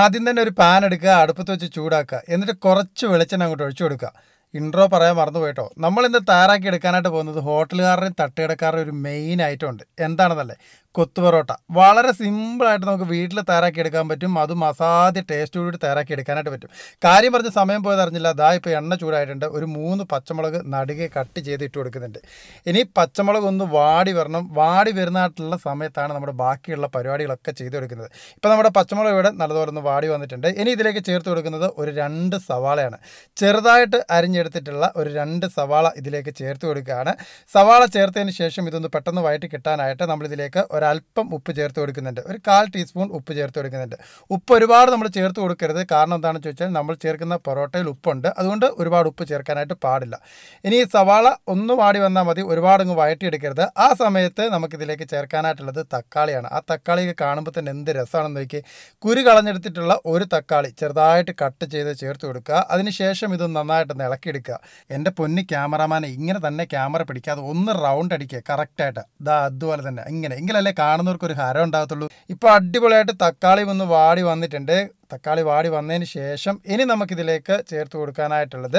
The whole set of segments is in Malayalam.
ആദ്യം തന്നെ ഒരു പാൻ എടുക്കുക, അടുപ്പത്ത് വെച്ച് ചൂടാക്കുക, എന്നിട്ട് കുറച്ച് വെളിച്ചെണ്ണ അങ്ങോട്ട് ഒഴിച്ചു കൊടുക്കുക. ഇൻട്രോ പറയാൻ മറന്നുപോയിട്ടോ, നമ്മളിന്ന് തയ്യാറാക്കി എടുക്കാനായിട്ട് പോകുന്നത് ഹോട്ടലുകാരുടെയും തട്ടുകടക്കാരുടെയും ഒരു മെയിൻ ഐറ്റം ഉണ്ട്. എന്താണെന്നല്ലേ? കൊത്തു പൊറോട്ട. വളരെ സിമ്പിളായിട്ട് നമുക്ക് വീട്ടിൽ തയ്യാറാക്കി എടുക്കാൻ പറ്റും, അതും അസാധ്യ ടേസ്റ്റോടുകൂടി തയ്യാറാക്കി എടുക്കാനായിട്ട് പറ്റും. കാര്യം പറഞ്ഞ് സമയം പോയതറിഞ്ഞില്ല. ദാ ഇപ്പോൾ എണ്ണ ചൂടായിട്ടുണ്ട്. ഒരു 3 പച്ചമുളക് നടുകെ കട്ട് ചെയ്ത് ഇട്ട് കൊടുക്കുന്നുണ്ട്. ഇനി പച്ചമുളക് ഒന്ന് വാടി വരണം. വാടി വരുന്നതായിട്ടുള്ള സമയത്താണ് നമ്മുടെ ബാക്കിയുള്ള പരിപാടികളൊക്കെ ചെയ്ത് കൊടുക്കുന്നത്. ഇപ്പോൾ നമ്മുടെ പച്ചമുളക് ഇവിടെ നല്ലതുപോലെ ഒന്ന് വാടി വന്നിട്ടുണ്ട്. ഇനി ഇതിലേക്ക് ചേർത്ത് കൊടുക്കുന്നത് ഒരു 2 സവാളയാണ്. ചെറുതായിട്ട് അരിഞ്ഞെടുത്തിട്ടുള്ള ഒരു 2 സവാള ഇതിലേക്ക് ചേർത്ത് കൊടുക്കുകയാണ്. സവാള ചേർത്തതിന് ശേഷം ഇതൊന്ന് പെട്ടെന്ന് വഴറ്റി കിട്ടാനായിട്ട് നമ്മളിതിലേക്ക് ഒരല്പം ഉപ്പ് ചേർത്ത് കൊടുക്കുന്നുണ്ട്. ഒരു 1/4 ടീസ്പൂൺ ഉപ്പ് ചേർത്ത് കൊടുക്കുന്നുണ്ട്. ഉപ്പ് ഒരുപാട് നമ്മൾ ചേർത്ത് കൊടുക്കരുത്. കാരണം എന്താണെന്ന് ചോദിച്ചാൽ നമ്മൾ ചേർക്കുന്ന പൊറോട്ടയിൽ ഉപ്പുണ്ട്. അതുകൊണ്ട് ഒരുപാട് ഉപ്പ് ചേർക്കാനായിട്ട് പാടില്ല. ഇനി ഈ സവാള ഒന്ന് വാടി വന്നാൽ മതി, ഒരുപാടങ്ങ് വഴറ്റിയെടുക്കരുത്. ആ സമയത്ത് നമുക്കിതിലേക്ക് ചേർക്കാനായിട്ടുള്ളത് തക്കാളിയാണ്. ആ തക്കാളിയൊക്കെ കാണുമ്പോൾ തന്നെ എന്ത് രസമാണെന്ന് നോക്കി. കുരു കളഞ്ഞെടുത്തിട്ടുള്ള ഒരു തക്കാളി ചെറുതായിട്ട് കട്ട് ചെയ്ത് ചേർത്ത് കൊടുക്കുക. അതിനുശേഷം ഇത് നന്നായിട്ട് ഇളക്കിയെടുക്കുക. എൻ്റെ പൊന്നി ക്യാമറമാനെ, ഇങ്ങനെ തന്നെ ക്യാമറ പിടിക്കാതെ ഒന്ന് റൗണ്ട് അടിക്കുക കറക്റ്റായിട്ട്. അതുപോലെ തന്നെ ഇങ്ങനെ എങ്കിലല്ലേ കാണുന്നവർക്ക് ഒരു ഹരം ഉണ്ടാകത്തുള്ളൂ. ഇപ്പോൾ അടിപൊളിയായിട്ട് തക്കാളി ഒന്ന് വാടി വന്നിട്ടുണ്ട്. തക്കാളി വാടി വന്നതിന് ശേഷം ഇനി നമുക്കിതിലേക്ക് ചേർത്ത് കൊടുക്കാനായിട്ടുള്ളത്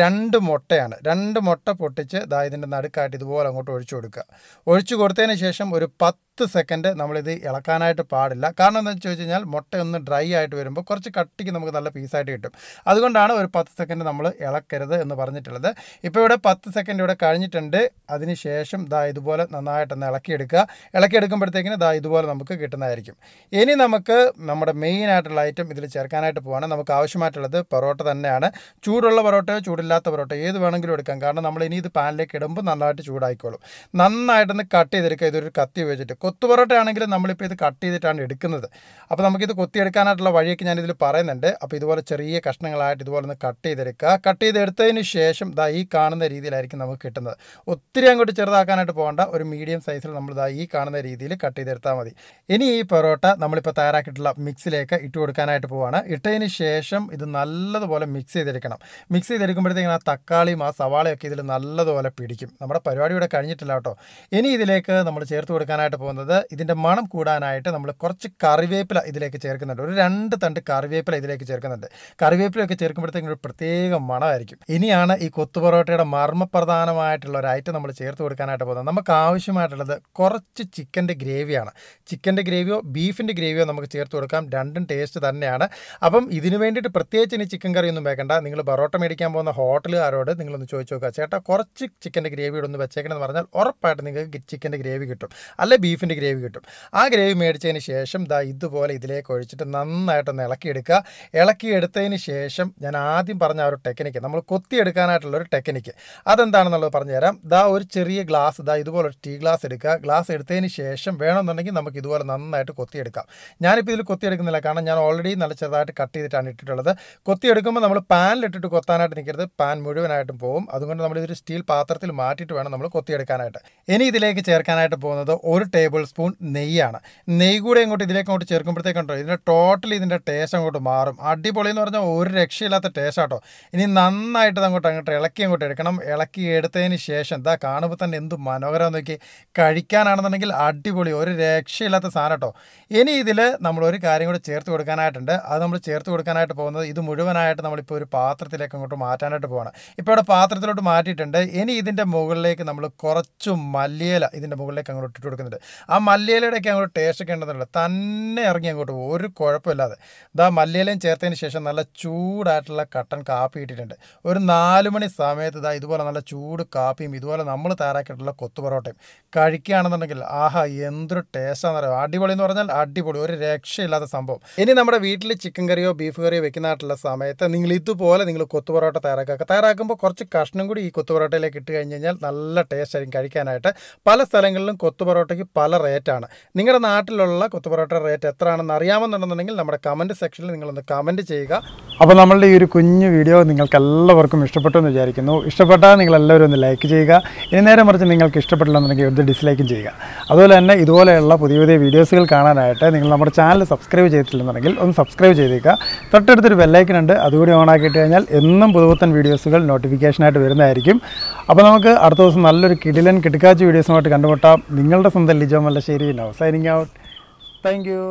2 മുട്ടയാണ്. 2 മുട്ട പൊട്ടിച്ച് ദാ ഇതിൻ്റെ നടുക്കായിട്ട് ഇതുപോലെ അങ്ങോട്ട് ഒഴിച്ചു കൊടുക്കുക. ഒഴിച്ചു കൊടുത്തതിന് ശേഷം ഒരു 10 സെക്കൻഡ് നമ്മളിത് ഇളക്കാനായിട്ട് പാടില്ല. കാരണം എന്താണെന്ന് ചോദിച്ചു കഴിഞ്ഞാൽ മുട്ടയൊന്ന് ഡ്രൈ ആയിട്ട് വരുമ്പോൾ കുറച്ച് കട്ടിക്ക് നമുക്ക് നല്ല പീസായിട്ട് കിട്ടും. അതുകൊണ്ടാണ് ഒരു 10 സെക്കൻഡ് നമ്മൾ ഇളക്കരുത് എന്ന് പറഞ്ഞിട്ടുള്ളത്. ഇപ്പോൾ ഇവിടെ 10 സെക്കൻഡ് ഇവിടെ കഴിഞ്ഞിട്ടുണ്ട്. അതിന് ശേഷം ദാ ഇതുപോലെ നന്നായിട്ടൊന്ന് ഇളക്കിയെടുക്കുക. ഇളക്കിയെടുക്കുമ്പോഴത്തേക്കിന് ദാ ഇതുപോലെ നമുക്ക് കിട്ടുന്നതായിരിക്കും. ഇനി നമുക്ക് നമ്മുടെ മെയിൻ ആയിട്ടുള്ള ഐറ്റം ഇതിൽ ചേർക്കാനായിട്ട് പോവാണ്. നമുക്ക് ആവശ്യമായിട്ടുള്ളത് പൊറോട്ട തന്നെയാണ്. ചൂടുള്ള പൊറോട്ടയോ ചൂടില്ലാത്ത പൊറോട്ടയോ ഏത് വേണമെങ്കിലും എടുക്കാം. കാരണം നമ്മൾ ഇനി ഇത് പാനിലേക്ക് ഇടുമ്പോൾ നന്നായിട്ട് ചൂടായിക്കോളും. നന്നായിട്ടൊന്ന് കട്ട് ചെയ്തെടുക്കുക. ഇതൊരു കത്തി വെച്ചിട്ട്. കൊത്തു പൊറോട്ട ആണെങ്കിലും നമ്മളിപ്പോൾ ഇത് കട്ട് ചെയ്തിട്ടാണ് എടുക്കുന്നത്. അപ്പോൾ നമുക്കിത് കൊത്തിയെടുക്കാനായിട്ടുള്ള വഴിയൊക്കെ ഞാനിതിൽ പറയുന്നുണ്ട്. അപ്പോൾ ഇതുപോലെ ചെറിയ കഷ്ണങ്ങളായിട്ട് ഇതുപോലെ ഒന്ന് കട്ട് ചെയ്തെടുക്കുക. കട്ട് ചെയ്തെടുത്തതിന് ശേഷം ദാ ഈ കാണുന്ന രീതിയിലായിരിക്കും നമുക്ക് കിട്ടുന്നത്. ഒത്തിരി അങ്ങോട്ട് ചെറുതാക്കാനായിട്ട് പോകേണ്ട. ഒരു മീഡിയം സൈസിൽ നമ്മൾ ദാ ഈ കാണുന്ന രീതിയിൽ കട്ട് ചെയ്തെടുത്താൽ മതി. ഇനി ഈ പൊറോട്ട നമ്മളിപ്പോൾ തയ്യാറാക്കിയിട്ടുള്ള മിക്സിലേക്ക് ഇട്ട് കൊടുക്കാനായിട്ട് പോവാണ്. ഇട്ടതിന് ശേഷം ഇത് നല്ലതുപോലെ മിക്സ് ചെയ്തെടുക്കണം. മിക്സ് ചെയ്തെടുക്കുമ്പോഴത്തേക്കും ആ തക്കാളിയും ആ സവാളയൊക്കെ ഇതിൽ നല്ലതുപോലെ പിടിക്കും. നമ്മുടെ പരിപാടി ഇവിടെ കഴിഞ്ഞിട്ടില്ല കേട്ടോ. ഇനി ഇതിലേക്ക് നമ്മൾ ചേർത്ത് കൊടുക്കാനായിട്ട് പോകുന്നത് ഇതിൻ്റെ മണം കൂടാനായിട്ട് നമ്മൾ കുറച്ച് കറിവേപ്പില ഇതിലേക്ക് ചേർക്കുന്നുണ്ട്. ഒരു 2 തണ്ട് കറിവേപ്പില ഇതിലേക്ക് ചേർക്കുന്നുണ്ട്. കറിവേപ്പിലയൊക്കെ ചേർക്കുമ്പോഴത്തേക്കും ഒരു പ്രത്യേക മണമായിരിക്കും. ഇനിയാണ് ഈ കൊത്തു പൊറോട്ടയുടെ മർമ്മപ്രധാനമായിട്ടുള്ള ഒരു ഐറ്റം നമ്മൾ ചേർത്ത് കൊടുക്കാനായിട്ട് പോകുന്നത്. നമുക്ക് ആവശ്യമായിട്ടുള്ളത് കുറച്ച് ചിക്കൻ്റെ ഗ്രേവിയാണ്. ചിക്കൻ്റെ ഗ്രേവിയോ ബീഫിൻ്റെ ഗ്രേവിയോ നമുക്ക് ചേർത്ത് കൊടുക്കാം. രണ്ടും ടേസ്റ്റ് തന്നെയാണ്. അപ്പം ഇതിന് വേണ്ടിയിട്ട് പ്രത്യേകിച്ച് ഇനി ചിക്കൻ കറിയൊന്നും വെക്കണ്ട. നിങ്ങൾ പൊറോട്ട മേടിക്കാൻ പോകുന്ന ഹോട്ടലുകാരോട് നിങ്ങളൊന്ന് ചോദിച്ചു നോക്കുക, ചേട്ടാ കുറച്ച് ചിക്കൻ്റെ ഗ്രേവിയോട് ഒന്ന് വെച്ചേക്കണമെന്ന് പറഞ്ഞാൽ ഉറപ്പായിട്ട് നിങ്ങൾക്ക് ചിക്കൻ്റെ ഗ്രേവി കിട്ടും, അല്ലെ ബീഫിൻ്റെ ഗ്രേവി കിട്ടും. ആ ഗ്രേവി മേടിച്ചതിന് ശേഷം ദാ ഇതുപോലെ ഇതിലേക്ക് ഒഴിച്ചിട്ട് നന്നായിട്ടൊന്ന് ഇളക്കിയെടുക്കുക. ഇളക്കിയെടുത്തതിന് ശേഷം ഞാൻ ആദ്യം പറഞ്ഞ ആ ഒരു ടെക്നിക്ക്, നമ്മൾ കൊത്തിയെടുക്കാനായിട്ടുള്ളൊരു ടെക്നിക്ക്, അതെന്താണെന്നുള്ളത് പറഞ്ഞുതരാം. ദാ ഒരു ചെറിയ ഗ്ലാസ്, ദാ ഇതുപോലൊരു ടീ ഗ്ലാസ് എടുക്കുക. ഗ്ലാസ് എടുത്തതിന് ശേഷം വേണമെന്നുണ്ടെങ്കിൽ നമുക്ക് ഇതുപോലെ നന്നായിട്ട് കൊത്തിയെടുക്കാം. ഞാനിപ്പോൾ ഇതിൽ കൊത്തിയെടുക്കുന്നില്ല, കാരണം ഞാൻ ഓൾറെഡി നല്ല ചെറുതായിട്ട് കട്ട് ചെയ്തിട്ടാണ് ഇട്ടിട്ടുള്ളത്. കൊത്തിയെടുക്കുമ്പോൾ നമ്മൾ പാനിലിട്ടിട്ട് കൊത്താനായിട്ട് നിൽക്കരുത്, പാൻ മുഴുവനായിട്ടും പോകും. അതുകൊണ്ട് നമ്മളിതൊരു സ്റ്റീൽ പാത്രത്തിൽ മാറ്റിയിട്ട് വേണം നമ്മൾ കൊത്തിയെടുക്കാനായിട്ട്. ഇനി ഇതിലേക്ക് ചേർക്കാനായിട്ട് പോകുന്നത് 1 ടേബിൾ സ്പൂൺ നെയ്യാണ്. നെയ്യ് കൂടെ ഇങ്ങോട്ട് ഇതിലേക്ക് അങ്ങോട്ട് ചേർക്കുമ്പോഴത്തേക്കുണ്ടോ ഇതിൻ്റെ ടോട്ടലി ഇതിൻ്റെ ടേസ്റ്റ് അങ്ങോട്ട് മാറും. അടിപൊളി എന്ന് പറഞ്ഞാൽ ഒരു രക്ഷയില്ലാത്ത ടേസ്റ്റ് ആട്ടോ. ഇനി നന്നായിട്ട് അങ്ങോട്ട് ഇളക്കി അങ്ങോട്ട് എടുക്കണം. ഇളക്കി എടുത്തതിന് ശേഷം ദാ കാണുമ്പോൾ തന്നെ എന്ത് മനോഹരം നോക്കി. കഴിക്കാനാണെന്നുണ്ടെങ്കിൽ അടിപൊളി, ഒരു രക്ഷയില്ലാത്ത സാധനം കേട്ടോ. ഇനി ഇതിൽ നമ്മളൊരു കാര്യം കൂടെ ചേർത്ത് കൊടുക്കാനായിട്ടുണ്ട്. അത് നമ്മൾ ചേർത്ത് കൊടുക്കാനായിട്ട് പോകുന്നത് ഇത് മുഴുവനായിട്ട് നമ്മളിപ്പോൾ ഒരു പാത്രത്തിലേക്ക് അങ്ങോട്ട് മാറ്റാനായിട്ട് പോകണം. ഇപ്പോൾ ഇവിടെ പാത്രത്തിലോട്ട് മാറ്റിയിട്ടുണ്ട്. ഇനി ഇതിൻ്റെ മുകളിലേക്ക് നമ്മൾ കുറച്ച് മല്ലിയില ഇതിൻ്റെ മുകളിലേക്ക് അങ്ങോട്ട് ഇട്ട് കൊടുക്കുന്നുണ്ട്. ആ മല്ലിയിലയുടെയൊക്കെ അങ്ങോട്ട് ടേസ്റ്റൊക്കെ ഉണ്ടെന്നുള്ളത് തന്നെ ഇറങ്ങി അങ്ങോട്ട് പോകും, ഒരു കുഴപ്പമില്ലാതെ. ഇതാ മല്ലിയിലയും ചേർത്തതിന് ശേഷം നല്ല ചൂടായിട്ടുള്ള കട്ടൻ കാപ്പി ഇട്ടിട്ടുണ്ട്. ഒരു 4 മണി സമയത്ത് ഇതാ ഇതുപോലെ നല്ല ചൂട് കാപ്പിയും ഇതുപോലെ നമ്മൾ തയ്യാറാക്കിയിട്ടുള്ള കൊത്തു പൊറോട്ടയും കഴിക്കുകയാണെന്നുണ്ടെങ്കിൽ ആഹാ എന്തൊരു ടേസ്റ്റാണെന്ന് പറയുക. അടിപൊളി എന്ന് പറഞ്ഞാൽ അടിപൊളി, ഒരു രക്ഷയില്ലാത്ത സംഭവം. ഇനി നമ്മുടെ വീട്ടിൽ ചിക്കൻ കറിയോ ബീഫ് കറിയോ വെക്കുന്നതായിട്ടുള്ള സമയത്ത് നിങ്ങൾ ഇതുപോലെ നിങ്ങൾ കൊത്തു പൊറോട്ട തയ്യാറാക്കുക. തയ്യാറാക്കുമ്പോൾ കുറച്ച് കഷ്ണം കൂടി ഈ കൊത്തു പൊറോട്ടയിലേക്ക് ഇട്ട് കഴിഞ്ഞ് കഴിഞ്ഞാൽ നല്ല ടേസ്റ്റ് ആയിരിക്കും കഴിക്കാനായിട്ട്. പല സ്ഥലങ്ങളിലും കൊത്തു പൊറോട്ടയ്ക്ക് പല റേറ്റാണ്. നിങ്ങളുടെ നാട്ടിലുള്ള കൊത്തു പൊറോട്ട റേറ്റ് എത്രയാണെന്ന് അറിയാമെന്നുണ്ടെന്നുണ്ടെങ്കിൽ നമ്മുടെ കമൻറ്റ് സെക്ഷനിൽ നിങ്ങളൊന്ന് കമൻറ്റ് ചെയ്യുക. അപ്പോൾ നമ്മളുടെ ഈ ഒരു കുഞ്ഞു വീഡിയോ നിങ്ങൾക്ക് എല്ലാവർക്കും ഇഷ്ടപ്പെട്ടു എന്ന് വിചാരിക്കുന്നു. ഇഷ്ടപ്പെട്ടാൽ നിങ്ങളെല്ലാവരും ഒന്ന് ലൈക്ക് ചെയ്യുക. ഇനി നേരെ മറിച്ച് നിങ്ങൾക്ക് ഇഷ്ടപ്പെട്ടില്ലെന്നുണ്ടെങ്കിൽ ഒന്ന് ഡിസ്ലൈക്കും ചെയ്യുക. അതുപോലെ തന്നെ ഇതുപോലെയുള്ള പുതിയ പുതിയ വീഡിയോസുകൾ കാണാനായിട്ട് നിങ്ങൾ നമ്മുടെ ചാനൽ സബ്സ്ക്രൈബ് ചെയ്തിട്ടില്ലെന്നുണ്ടെങ്കിൽ ഒന്ന് സബ്സ്ക്രൈബ് ചെയ്തേക്കുക. തൊട്ടടുത്തൊരു ബെല്ലൈക്കൻ ഉണ്ട്, അതുകൂടി ഓൺ ആക്കിയിട്ട് കഴിഞ്ഞാൽ എന്നും പുതുപുത്തൻ വീഡിയോസുകൾ നോട്ടിഫിക്കേഷനായിട്ട് വരുന്നതായിരിക്കും. അപ്പോൾ നമുക്ക് അടുത്ത ദിവസം നല്ലൊരു കിടിലൻ കിടുക്കാച്ച വീഡിയോസുമായിട്ട് കണ്ടുമുട്ടാം. നിങ്ങളുടെ സ്വന്തം Lijo Mallassery now signing out. Thank U.